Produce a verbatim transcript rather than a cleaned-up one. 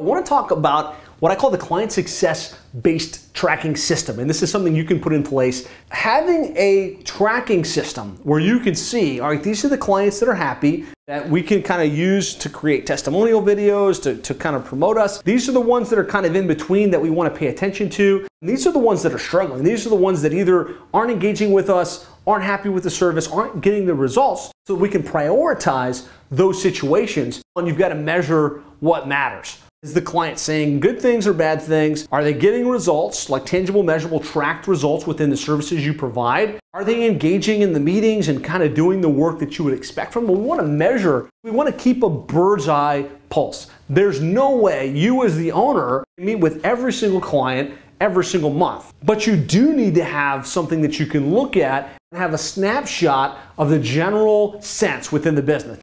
I want to talk about what I call the client success-based tracking system, and this is something you can put in place. Having a tracking system where you can see, all right, these are the clients that are happy, that we can kind of use to create testimonial videos, to, to kind of promote us. These are the ones that are kind of in between that we want to pay attention to. And these are the ones that are struggling. These are the ones that either aren't engaging with us, aren't happy with the service, aren't getting the results, so we can prioritize those situations. And you've got to measure what matters. Is the client saying good things or bad things? Are they getting results, like tangible, measurable, tracked results within the services you provide? Are they engaging in the meetings and kind of doing the work that you would expect from them? We want to measure. We want to keep a bird's eye pulse. There's no way you as the owner can meet with every single client every single month, but you do need to have something that you can look at and have a snapshot of the general sense within the business.